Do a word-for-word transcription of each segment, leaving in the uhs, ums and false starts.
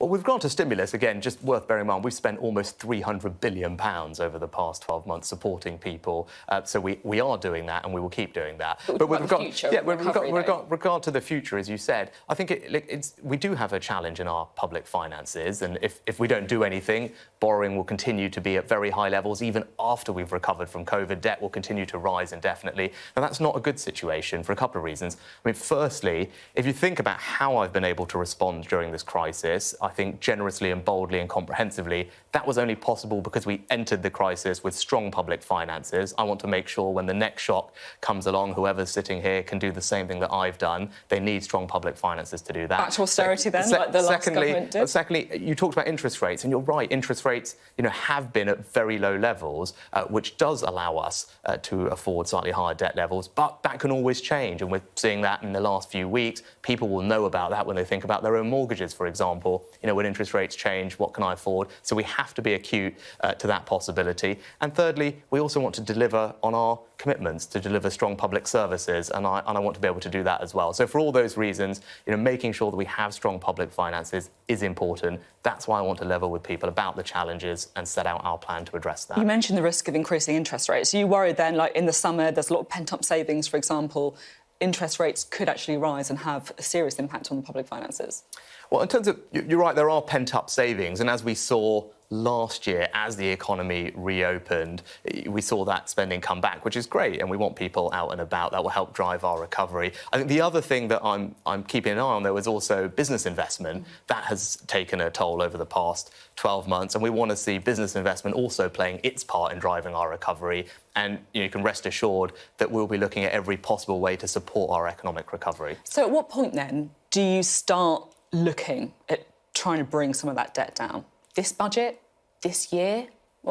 Well, with regard to stimulus, again, just worth bearing in mind, we've spent almost three hundred billion pounds over the past twelve months supporting people. Uh, so we, we are doing that, and we will keep doing that. But, but with regard, future, yeah, with regard, regard, regard to the future, as you said, I think it, it's, we do have a challenge in our public finances. And if, if we don't do anything, borrowing will continue to be at very high levels. Even after we've recovered from COVID, debt will continue to rise indefinitely. And that's not a good situation for a couple of reasons. I mean, firstly, if you think about how I've been able to respond during this crisis, I think generously and boldly and comprehensively, that was only possible because we entered the crisis with strong public finances. I want to make sure when the next shock comes along, whoever's sitting here can do the same thing that I've done. They need strong public finances to do that. Back to austerity so, then, se like the last secondly, government did. Secondly, you talked about interest rates, and you're right, interest rates, you know, have been at very low levels, uh, which does allow us uh, to afford slightly higher debt levels, but that can always change, and we're seeing that in the last few weeks. People will know about that when they think about their own mortgages, for example. You know, when interest rates change, what can I afford? So we have to be acute uh, to that possibility. And thirdly, we also want to deliver on our commitments to deliver strong public services, and I, and I want to be able to do that as well. So for all those reasons, you know, making sure that we have strong public finances is important. That's why I want to level with people about the challenges and set out our plan to address that. You mentioned the risk of increasing interest rates. Are you worried then, like in the summer, there's a lot of pent-up savings, for example, interest rates could actually rise and have a serious impact on the public finances? Well, in terms of, you're right, there are pent-up savings, and as we saw last year, as the economy reopened, we saw that spending come back, which is great, and we want people out and about. That will help drive our recovery. I think the other thing that I'm, I'm keeping an eye on, though, is also business investment. Mm-hmm. That has taken a toll over the past twelve months, and we want to see business investment also playing its part in driving our recovery. And you know, you can rest assured that we'll be looking at every possible way to support our economic recovery. So at what point, then, do you start looking at trying to bring some of that debt down? This budget, this year?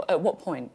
At what point?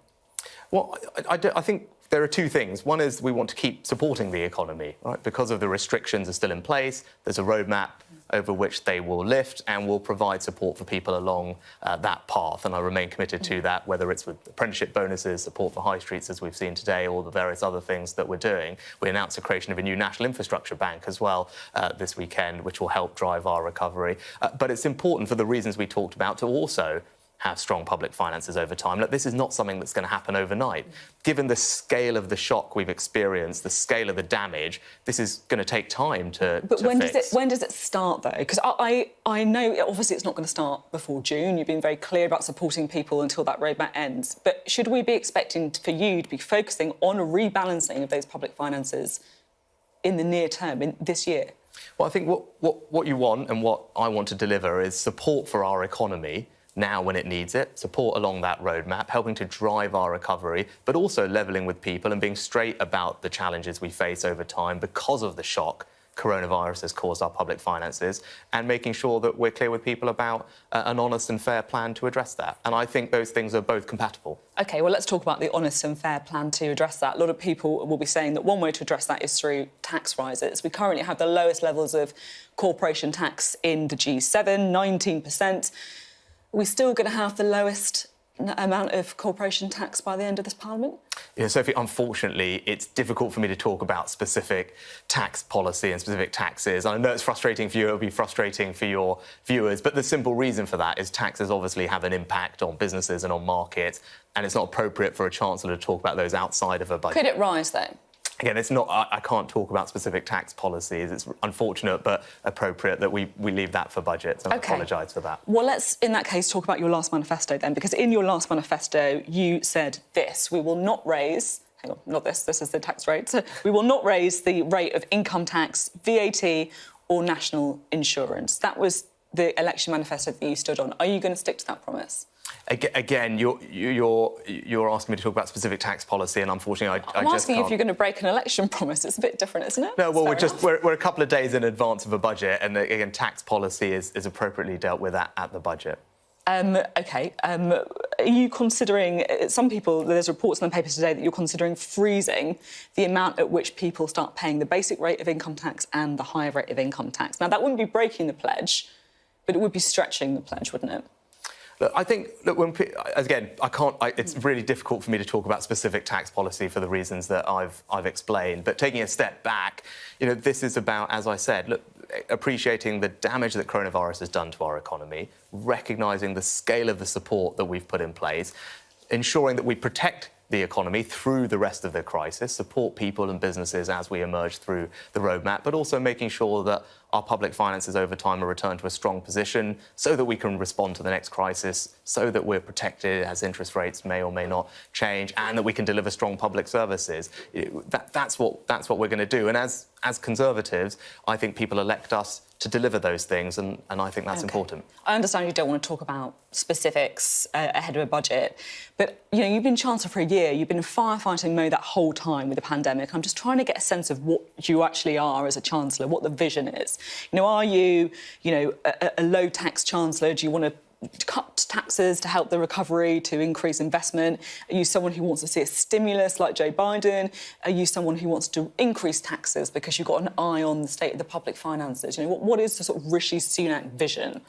Well, I, I, I think there are two things. One is we want to keep supporting the economy, right? Because of the restrictions are still in place, there's a roadmap over which they will lift, and will provide support for people along uh, that path. And I remain committed to that, whether it's with apprenticeship bonuses, support for high streets, as we've seen today, or the various other things that we're doing. We announced the creation of a new National Infrastructure Bank as well uh, this weekend, which will help drive our recovery. Uh, but it's important, for the reasons we talked about, to also have strong public finances over time. Look, this is not something that's going to happen overnight. Given the scale of the shock we've experienced, the scale of the damage, this is going to take time to, but to when fix. Does it, when does it start, though? Because I, I, I know, obviously, it's not going to start before June. You've been very clear about supporting people until that roadmap ends. But should we be expecting for you to be focusing on a rebalancing of those public finances in the near term, in this year? Well, I think what, what, what you want and what I want to deliver is support for our economy now when it needs it, support along that roadmap, helping to drive our recovery, but also levelling with people and being straight about the challenges we face over time because of the shock coronavirus has caused our public finances, and making sure that we're clear with people about uh, an honest and fair plan to address that. And I think those things are both compatible. OK, well, let's talk about the honest and fair plan to address that. A lot of people will be saying that one way to address that is through tax rises. We currently have the lowest levels of corporation tax in the G seven, nineteen percent. We're still going to have the lowest amount of corporation tax by the end of this parliament? Yeah, Sophie, unfortunately, it's difficult for me to talk about specific tax policy and specific taxes. I know it's frustrating for you, it'll be frustrating for your viewers, but the simple reason for that is taxes obviously have an impact on businesses and on markets, and it's not appropriate for a chancellor to talk about those outside of a budget. Could it rise, though? Again, it's not. I, I can't talk about specific tax policies. It's unfortunate but appropriate that we, we leave that for budgets. And okay. I apologise for that. Well, let's, in that case, talk about your last manifesto then, because in your last manifesto, you said this. We will not raise... Hang on, not this. This is the tax rate. We will not raise the rate of income tax, V A T or national insurance. That was the election manifesto that you stood on. Are you going to stick to that promise? Again, you're, you're, you're asking me to talk about specific tax policy, and unfortunately, I, I just I'm asking can't... if you're going to break an election promise. It's a bit different, isn't it? No, well, we're just we're, we're a couple of days in advance of a budget, and, again, tax policy is, is appropriately dealt with at, at the budget. Um, OK. Um, are you considering... Some people... There's reports in the papers today that you're considering freezing the amount at which people start paying the basic rate of income tax and the higher rate of income tax. Now, that wouldn't be breaking the pledge, but it would be stretching the pledge, wouldn't it? Look, I think, look, when, again, I can't. I, it's really difficult for me to talk about specific tax policy for the reasons that I've I've explained. But taking a step back, you know, this is about, as I said, look, appreciating the damage that coronavirus has done to our economy, recognising the scale of the support that we've put in place, ensuring that we protect the economy through the rest of the crisis, support people and businesses as we emerge through the roadmap, but also making sure that our public finances over time are returned to a strong position so that we can respond to the next crisis, so that we're protected as interest rates may or may not change, and that we can deliver strong public services. That, that's what, that's what we're going to do. And as, as Conservatives, I think people elect us to deliver those things, and, and I think that's okay. important. I understand you don't want to talk about specifics uh, ahead of a budget, but, you know, you've been Chancellor for a year, you've been in firefighting mode that whole time with the pandemic. I'm just trying to get a sense of what you actually are as a Chancellor, what the vision is. You know, are you, you know, a, a low-tax Chancellor? Do you want to cut taxes to help the recovery, to increase investment? Are you someone who wants to see a stimulus like Joe Biden? Are you someone who wants to increase taxes because you've got an eye on the state of the public finances? You know, what, what is the sort of Rishi Sunak vision?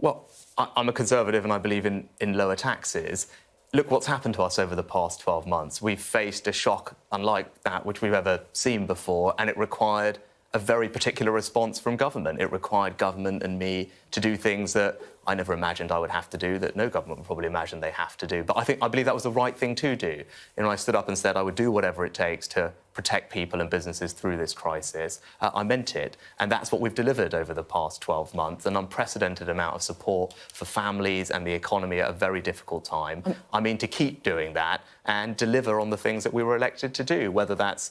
Well, I, I'm a Conservative and I believe in, in lower taxes. Look what's happened to us over the past twelve months. We've faced a shock unlike that which we've ever seen before, and it required a very particular response from government. It required government and me to do things that I never imagined I would have to do, that no government would probably imagine they have to do. But I think I believe that was the right thing to do. You know, I stood up and said I would do whatever it takes to protect people and businesses through this crisis. Uh, I meant it, and that's what we've delivered over the past twelve months, an unprecedented amount of support for families and the economy at a very difficult time. Um, I mean, to keep doing that and deliver on the things that we were elected to do, whether that's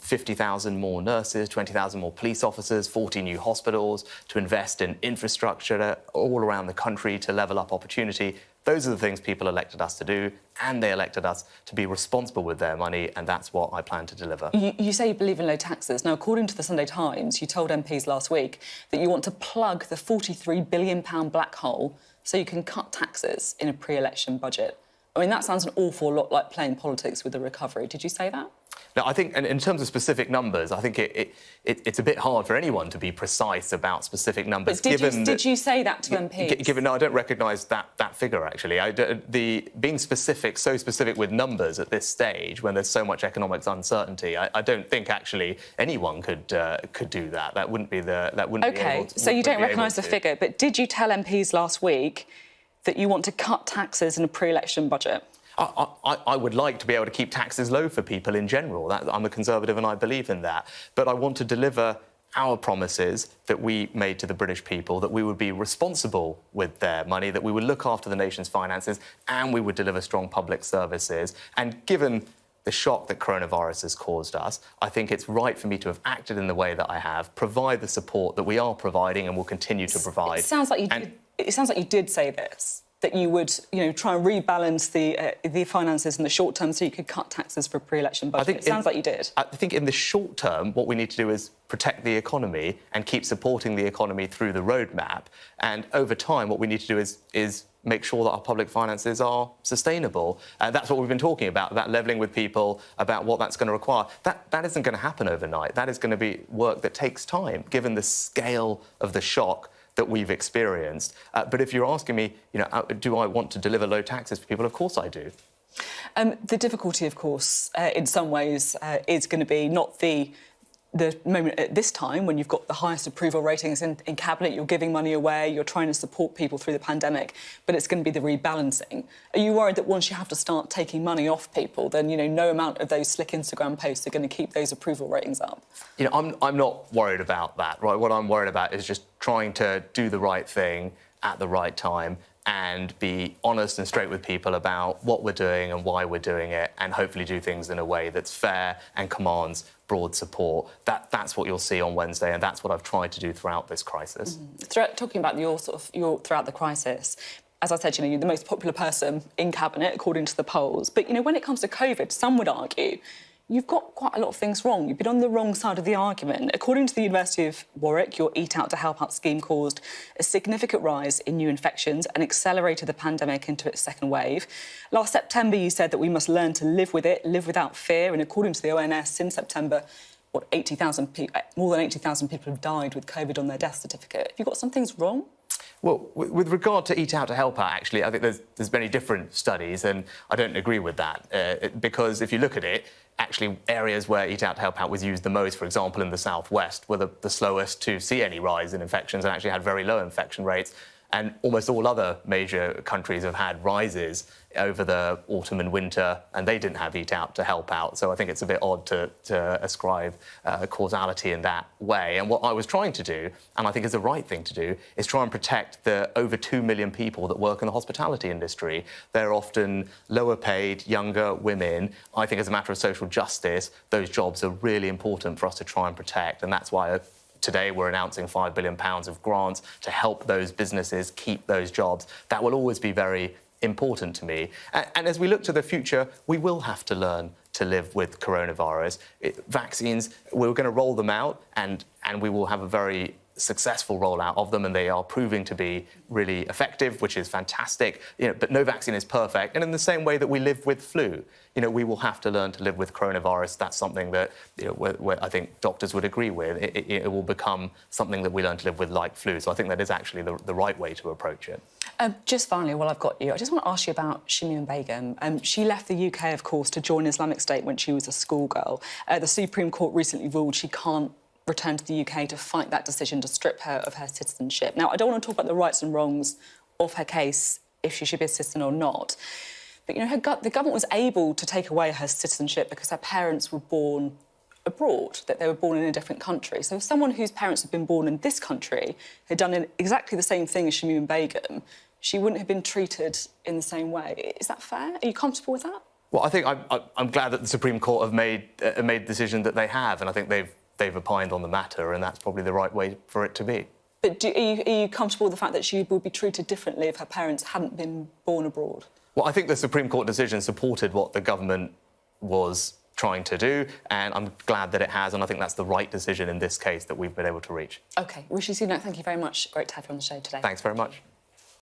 fifty thousand more nurses, twenty thousand more police officers, forty new hospitals, to invest in infrastructure to, all around the country to level up opportunity. Those are the things people elected us to do, and they elected us to be responsible with their money, and that's what I plan to deliver. You, you say you believe in low taxes. Now, according to the Sunday Times, you told M Ps last week that you want to plug the forty-three billion pound black hole so you can cut taxes in a pre-election budget. I mean, that sounds an awful lot like playing politics with the recovery. Did you say that? Now, I think, and in terms of specific numbers, I think it, it, it, it's a bit hard for anyone to be precise about specific numbers. But did, given you, did that, you say that to M Ps? Given, no, I don't recognise that, that figure, actually. I, the, being specific, so specific with numbers at this stage, when there's so much economic uncertainty, I, I don't think, actually, anyone could uh, could do that. That wouldn't be the... That wouldn't OK, be able to, so you don't recognise the figure, but did you tell M Ps last week that you want to cut taxes in a pre-election budget? I, I, I would like to be able to keep taxes low for people in general. That, I'm a Conservative and I believe in that. But I want to deliver our promises that we made to the British people, that we would be responsible with their money, that we would look after the nation's finances, and we would deliver strong public services. And given the shock that coronavirus has caused us, I think it's right for me to have acted in the way that I have, provide the support that we are providing and will continue to provide. It sounds like you did, it sounds like you did say this, that you would, you know, try and rebalance the uh, the finances in the short term so you could cut taxes for pre-election budget. I think it sounds in, like you did. I think in the short term, what we need to do is protect the economy and keep supporting the economy through the roadmap. And over time, what we need to do is is make sure that our public finances are sustainable. Uh, that's what we've been talking about, about levelling with people, about what that's going to require. That, that isn't going to happen overnight. That is going to be work that takes time, given the scale of the shock that we've experienced. Uh, but if you're asking me, you know, do I want to deliver low taxes for people? Of course I do. Um, the difficulty, of course, uh, in some ways, uh, is going to be not the the moment at this time when you've got the highest approval ratings in, in Cabinet, you're giving money away, you're trying to support people through the pandemic, but it's going to be the rebalancing. Are you worried that once you have to start taking money off people, then, you know, no amount of those slick Instagram posts are going to keep those approval ratings up? You know, I'm, I'm not worried about that, right? What I'm worried about is just trying to do the right thing at the right time and be honest and straight with people about what we're doing and why we're doing it, and hopefully do things in a way that's fair and commands broad support. That, that's what you'll see on Wednesday, and that's what I've tried to do throughout this crisis. Mm. Throughout, talking about your sort of your throughout the crisis, as I said, you know, you're the most popular person in Cabinet, according to the polls. But, you know, when it comes to COVID, some would argue you've got quite a lot of things wrong. You've been on the wrong side of the argument. According to the University of Warwick, your Eat Out to Help Out scheme caused a significant rise in new infections and accelerated the pandemic into its second wave. Last September, you said that we must learn to live with it, live without fear. And according to the O N S, since September, what, eighty thousand people, more than eighty thousand people have died with COVID on their death certificate. Have you got some things wrong? Well, with regard to Eat Out to Help Out, actually, I think there's, there's many different studies, and I don't agree with that, uh, because if you look at it, actually areas where Eat Out to Help Out was used the most, for example, in the southwest, were the, the slowest to see any rise in infections and actually had very low infection rates. And almost all other major countries have had rises over the autumn and winter, and they didn't have Eat Out to Help Out. So I think it's a bit odd to, to ascribe uh, causality in that way. And what I was trying to do, and I think is the right thing to do, is try and protect the over two million people that work in the hospitality industry. They're often lower paid, younger women. I think as a matter of social justice, those jobs are really important for us to try and protect, and that's why today we're announcing five billion pounds of grants to help those businesses keep those jobs. That will always be very important to me. And, and as we look to the future, we will have to learn to live with coronavirus. It, vaccines, we're going to roll them out, and, and we will have a very successful rollout of them, and they are proving to be really effective, which is fantastic. You know, but no vaccine is perfect. And in the same way that we live with flu, you know, we will have to learn to live with coronavirus. That's something that, you know, where, where I think doctors would agree with. It, it, it will become something that we learn to live with, like flu. So I think that is actually the, the right way to approach it. Um, just finally, while I've got you, I just want to ask you about Shamima Begum. Um, she left the U K, of course, to join Islamic State when she was a schoolgirl. Uh, the Supreme Court recently ruled she can't return to the U K to fight that decision to strip her of her citizenship. Now, I don't want to talk about the rights and wrongs of her case, if she should be a citizen or not, but, you know, her go the government was able to take away her citizenship because her parents were born abroad, that they were born in a different country. So if someone whose parents had been born in this country had done exactly the same thing as Shamima Begum, she wouldn't have been treated in the same way. Is that fair? Are you comfortable with that? Well, I think I'm, I'm glad that the Supreme Court have made, uh, made the decision that they have, and I think they've they've opined on the matter, and that's probably the right way for it to be. But do, are, you, are you comfortable with the fact that she would be treated differently if her parents hadn't been born abroad? Well, I think the Supreme Court decision supported what the government was trying to do, and I'm glad that it has, and I think that's the right decision in this case that we've been able to reach. OK. Rishi Sunak, thank you very much. Great to have you on the show today. Thanks very much.